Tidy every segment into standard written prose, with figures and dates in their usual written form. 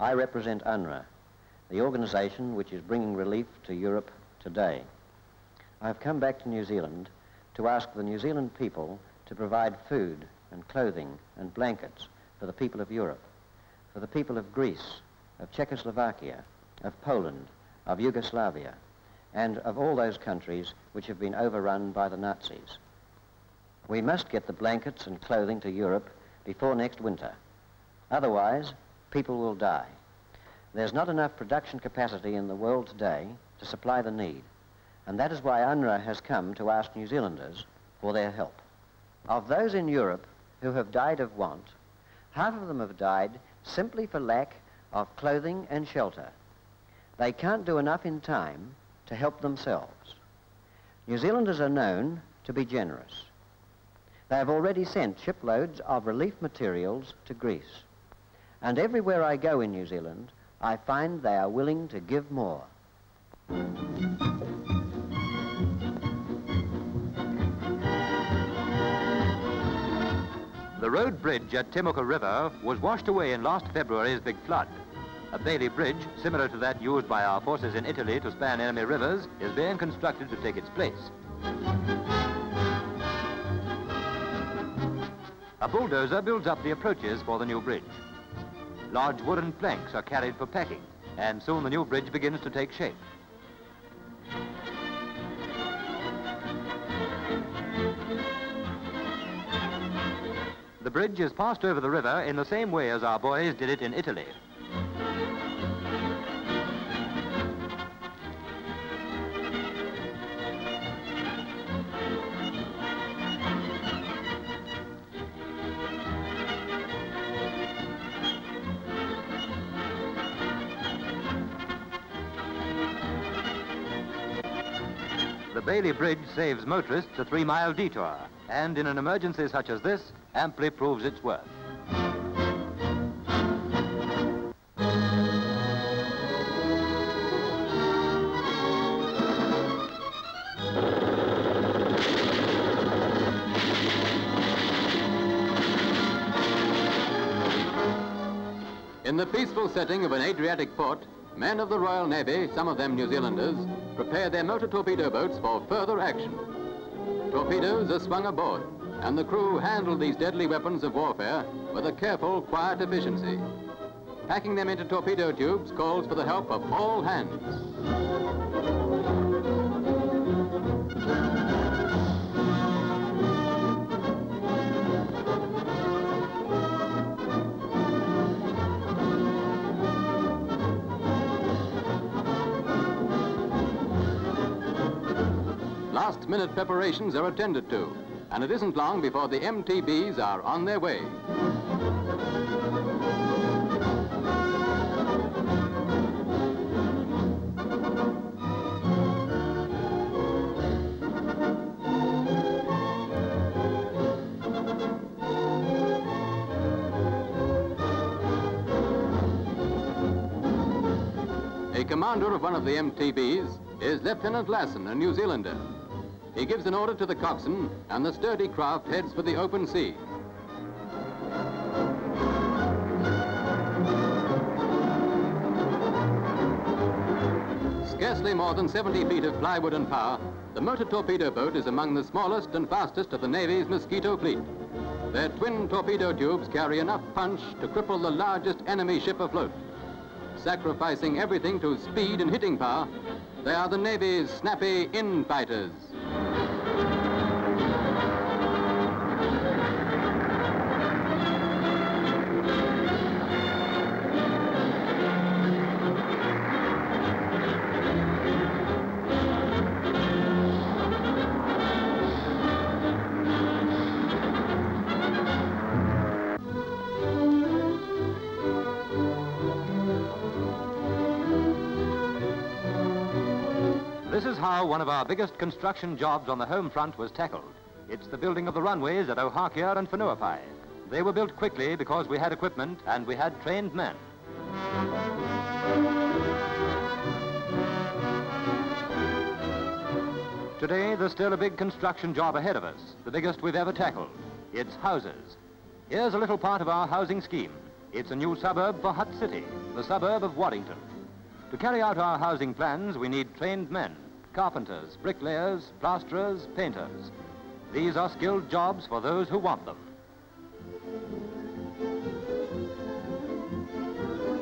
I represent UNRWA, the organization which is bringing relief to Europe today. I've come back to New Zealand to ask the New Zealand people to provide food and clothing and blankets for the people of Europe, for the people of Greece, of Czechoslovakia, of Poland, of Yugoslavia, and of all those countries which have been overrun by the Nazis. We must get the blankets and clothing to Europe before next winter. Otherwise, people will die. There's not enough production capacity in the world today to supply the need, and that is why UNRWA has come to ask New Zealanders for their help. Of those in Europe who have died of want, half of them have died simply for lack of clothing and shelter. They can't do enough in time to help themselves. New Zealanders are known to be generous. They have already sent shiploads of relief materials to Greece. And everywhere I go in New Zealand, I find they are willing to give more. The road bridge at Temuka River was washed away in last February's big flood. A Bailey Bridge, similar to that used by our forces in Italy to span enemy rivers, is being constructed to take its place. A bulldozer builds up the approaches for the new bridge. Large wooden planks are carried for packing, and soon the new bridge begins to take shape. The bridge is passed over the river in the same way as our boys did it in Italy. The Bailey Bridge saves motorists a 3-mile detour, and in an emergency such as this, amply proves its worth. In the peaceful setting of an Adriatic port, men of the Royal Navy, some of them New Zealanders, prepare their motor torpedo boats for further action. Torpedoes are swung aboard, and the crew handle these deadly weapons of warfare with a careful, quiet efficiency. Packing them into torpedo tubes calls for the help of all hands. Last-minute preparations are attended to, and it isn't long before the MTBs are on their way. A commander of one of the MTBs is Lieutenant Lassen, a New Zealander. He gives an order to the coxswain, and the sturdy craft heads for the open sea. Scarcely more than 70 feet of plywood and power, the motor torpedo boat is among the smallest and fastest of the Navy's Mosquito fleet. Their twin torpedo tubes carry enough punch to cripple the largest enemy ship afloat. Sacrificing everything to speed and hitting power, they are the Navy's snappy in-fighters. This is how one of our biggest construction jobs on the home front was tackled. It's the building of the runways at Ohakea and Whenuapai. They were built quickly because we had equipment and we had trained men. Today, there's still a big construction job ahead of us, the biggest we've ever tackled. It's houses. Here's a little part of our housing scheme. It's a new suburb for Hutt City, the suburb of Waddington. To carry out our housing plans, we need trained men, carpenters, bricklayers, plasterers, painters. These are skilled jobs for those who want them.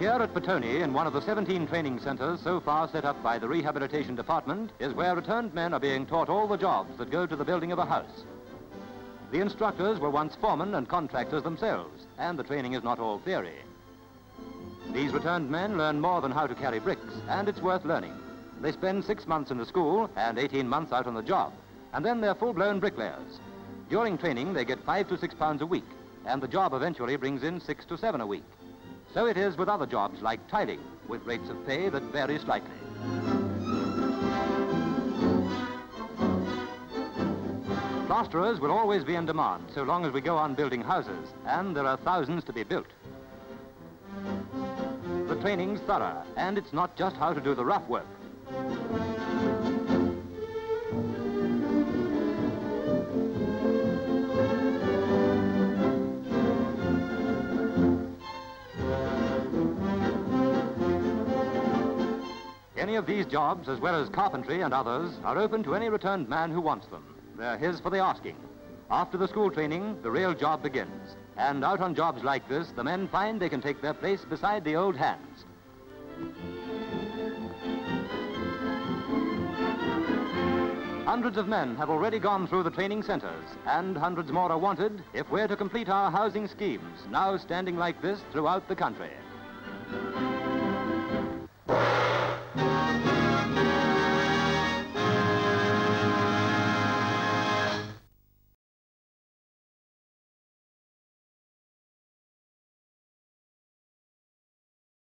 Here at Petone, in one of the 17 training centers so far set up by the Rehabilitation Department, is where returned men are being taught all the jobs that go to the building of a house. The instructors were once foremen and contractors themselves, and the training is not all theory. These returned men learn more than how to carry bricks, and it's worth learning. They spend 6 months in the school and 18 months out on the job, and then they're full-blown bricklayers. During training, they get 5 to 6 pounds a week, and the job eventually brings in 6 to 7 a week. So it is with other jobs like tiling, with rates of pay that vary slightly. Plasterers will always be in demand so long as we go on building houses, and there are thousands to be built. The training's thorough, and it's not just how to do the rough work. Any of these jobs, as well as carpentry and others, are open to any returned man who wants them. They're his for the asking. After the school training, the real job begins. And out on jobs like this, the men find they can take their place beside the old hands. Hundreds of men have already gone through the training centers, and hundreds more are wanted if we're to complete our housing schemes, now standing like this throughout the country.